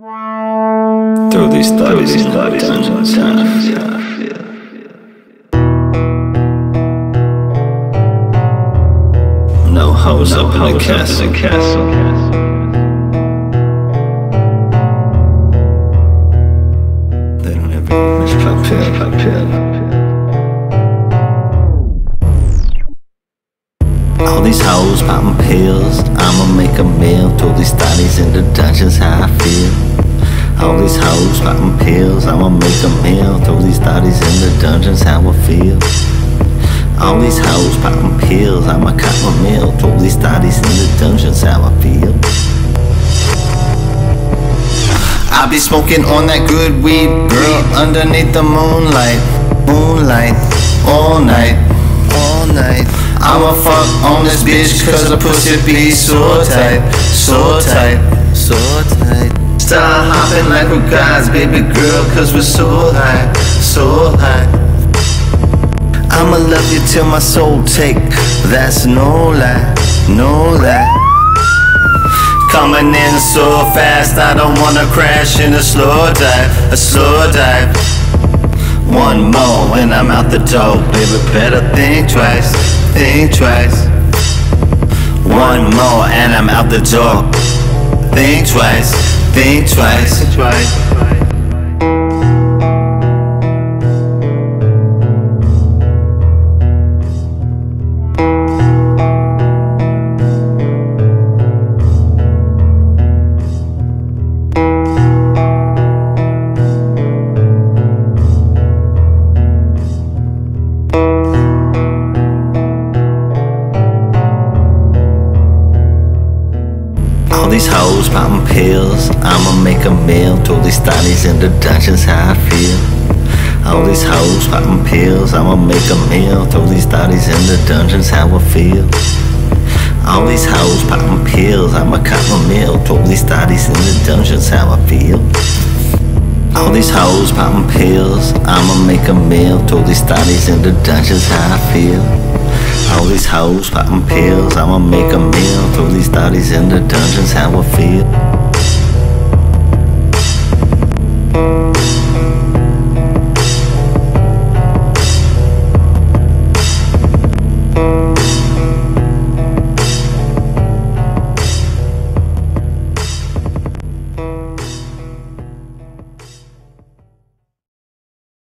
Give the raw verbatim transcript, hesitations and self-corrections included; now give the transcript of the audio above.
Through these thotties inna dungeon. No hoes up in the castle. They don't ever miss papel. All these hoes popping pills, I'ma make a meal. Throw these thotties in the dungeons, how I feel. All these hoes popping pills, I'ma make a meal. Throw these thotties in the dungeons, how I feel. All these hoes popping pills, I'ma cop a meal. Throw these thotties in the dungeons, how I feel. I be smoking on that good weed, girl, underneath the moonlight, moonlight, all night, all night. I'ma fuck on this bitch, cause the pussy be so tight, so tight, so tight. Start hopping like we're guys, baby girl, cause we're so high, so high. I'ma love you till my soul take, that's no lie, no lie. Coming in so fast, I don't wanna crash in a slow dive, a slow dive. One more and I'm out the door, baby, better think twice, think twice. One more and I'm out the door, think twice. Think twice. Think twice. All these hoes popping pills, I'ma make a meal. Throw these thotties in the dungeons, how I feel. All these hoes popping pills, I'ma make a meal. Throw these thotties in the dungeons, how I feel. All these hoes popping pills, I'ma cop a meal. Throw these thotties in the dungeons, how I feel. All these hoes popping pills, I'ma make a meal. Throw these thotties in the dungeons, how I feel. All these hoes popping pills, I'ma make a meal. Throw these thotties in the dungeons, how I feel.